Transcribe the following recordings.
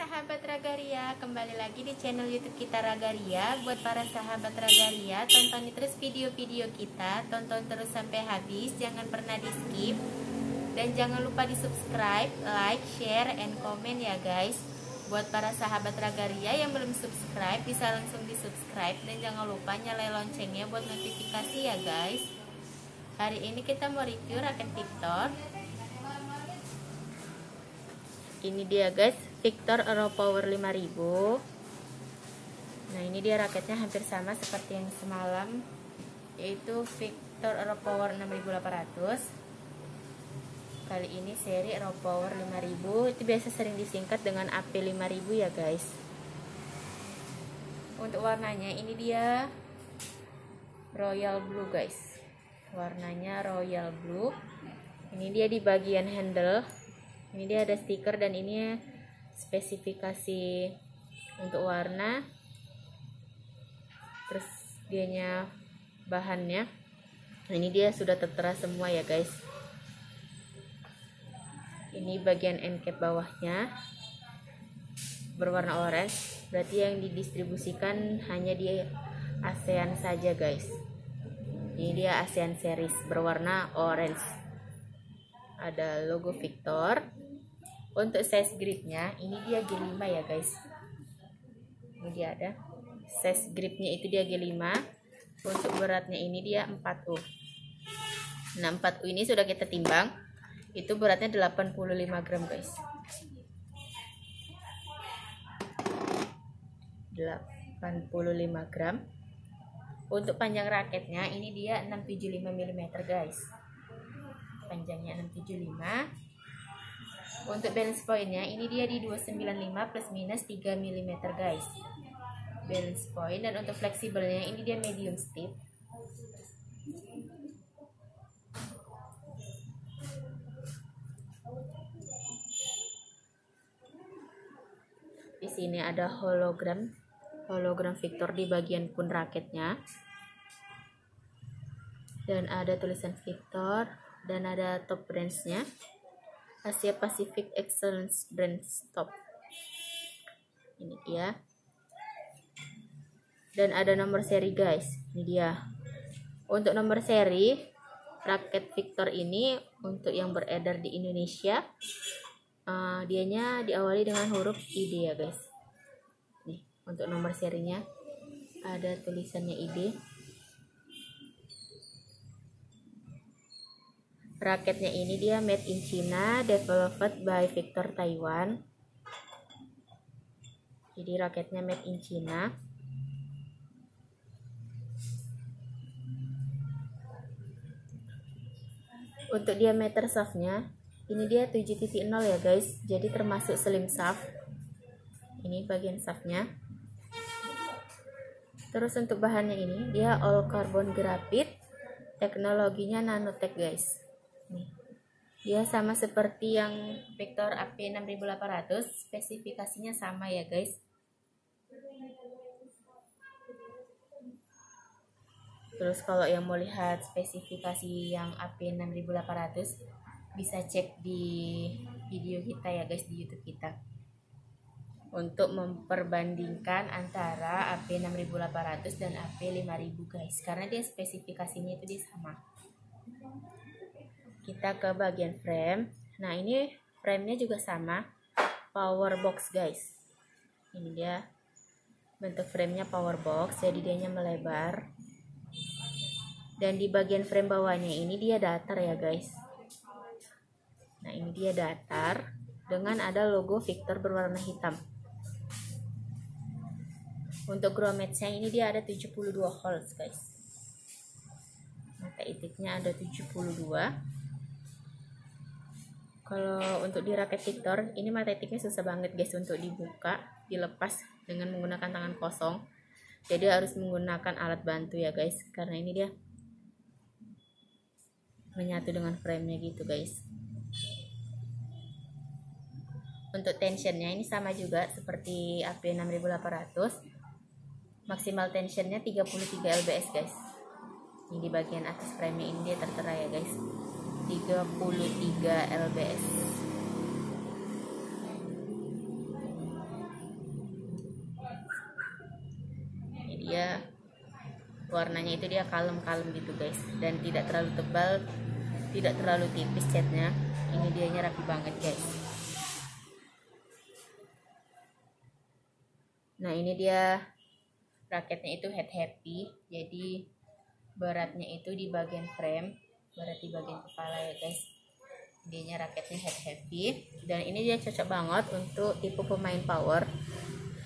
sahabat Ragaria, kembali lagi di channel YouTube kita Ragaria. Buat para sahabat Ragaria, tonton terus video-video kita, tonton terus sampai habis, jangan pernah di skip. Dan jangan lupa di subscribe, like, share, and comment ya guys. Buat para sahabat Ragaria yang belum subscribe, bisa langsung di subscribe. Dan jangan lupa nyalain loncengnya buat notifikasi ya guys. Hari ini kita mau review raket Victor. Ini dia guys, Victor Arrow Power 5000. Nah ini dia raketnya hampir sama seperti yang semalam, yaitu Victor Arrow Power 6800. Kali ini seri Arrow Power 5000, itu biasa sering disingkat dengan AP 5000 ya guys. Untuk warnanya ini dia royal blue guys. Warnanya royal blue. Ini dia di bagian handle. Ini dia ada stiker dan ini spesifikasi untuk warna. Terus dianya bahannya. Nah, ini dia sudah tertera semua ya guys. Ini bagian end cap bawahnya berwarna orange. Berarti yang didistribusikan hanya di ASEAN saja guys. Ini dia ASEAN series berwarna orange. Ada logo Victor. Untuk size gripnya, ini dia G5 ya guys. Ini dia ada size gripnya, itu dia G5. Untuk beratnya ini dia 4U. Nah 4U ini sudah kita timbang, itu beratnya 85 gram guys. 85 gram. Untuk panjang raketnya ini dia 675 mm guys. Panjangnya 675. Untuk balance pointnya ini dia di 295 plus minus 3 mm guys, balance point. Dan untuk fleksibelnya ini dia medium stiff. Di sini ada hologram Victor di bagian pun raketnya, dan ada tulisan Victor. Dan ada top brands-nya, Asia Pacific Excellence Brands Top. Ini dia. Dan ada nomor seri guys. Ini dia. Untuk nomor seri raket Victor ini, untuk yang beredar di Indonesia, dianya diawali dengan huruf ID ya guys. Nih, untuk nomor serinya ada tulisannya ID. Raketnya ini dia made in China, developed by Victor Taiwan. Jadi raketnya made in China. Untuk diameter shaftnya, ini dia 7.0 ya guys. Jadi termasuk slim shaft. Ini bagian shaftnya. Terus untuk bahannya ini dia all carbon graphite. Teknologinya nanotech guys. Nih, dia sama seperti yang Victor AP 6800, spesifikasinya sama ya guys. Terus kalau yang mau lihat spesifikasi yang AP 6800, bisa cek di video kita ya guys, di YouTube kita, untuk memperbandingkan antara AP 6800 dan AP 5000 guys, karena dia spesifikasinya itu dia sama. Kita ke bagian frame. Nah ini framenya juga sama, power box guys. Ini dia bentuk framenya, power box, jadi dianya melebar. Dan di bagian frame bawahnya ini dia datar ya guys. Nah ini dia datar dengan ada logo Victor berwarna hitam. Untuk grommetnya ini dia ada 72 holes guys. Mata itiknya ada 72. Kalau untuk di raket Victor, ini mata itiknya susah banget guys untuk dibuka, dilepas dengan menggunakan tangan kosong. Jadi harus menggunakan alat bantu ya guys, karena ini dia menyatu dengan frame-nya gitu guys. Untuk tensionnya ini sama juga seperti AP 6800. Maksimal tensionnya 33 lbs guys. Ini di bagian atas frame-nya ini dia tertera ya guys. 33 lbs. dia warnanya itu dia kalem-kalem gitu guys, dan tidak terlalu tebal, tidak terlalu tipis catnya. Ini dianya rapi banget guys. Nah ini dia raketnya itu head happy, jadi beratnya itu di bagian frame, berat di bagian kepala ya guys. Dianya raketnya head happy, dan ini dia cocok banget untuk tipe pemain power.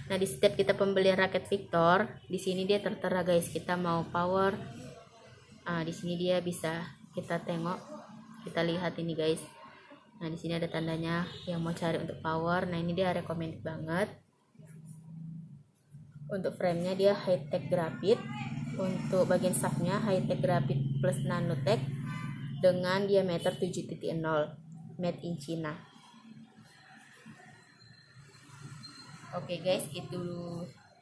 Nah di setiap kita pembelian raket Victor, di sini dia tertera guys, kita mau power. Di sini dia bisa kita tengok, kita lihat ini guys. Nah di sini ada tandanya yang mau cari untuk power. Nah ini dia recommended banget. Untuk framenya dia high tech grafit, untuk bagian shaftnya high tech grafit plus nanotech dengan diameter 7.0, made in China. Oke guys, itu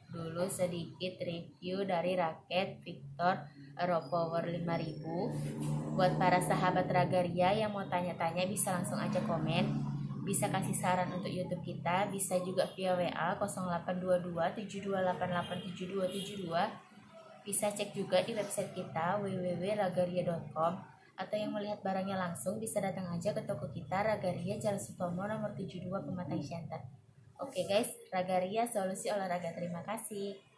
dulu sedikit review dari raket Victor Arrow Power 5000. Buat para sahabat Ragaria yang mau tanya-tanya bisa langsung aja komen, bisa kasih saran untuk YouTube kita, bisa juga via WA 0822 7288 7272, bisa cek juga di website kita www.ragaria.com, atau yang melihat barangnya langsung bisa datang aja ke toko kita Ragaria Jalan Sutomo nomor 72 Pematang Siantar. Oke guys, Ragaria solusi olahraga. Terima kasih.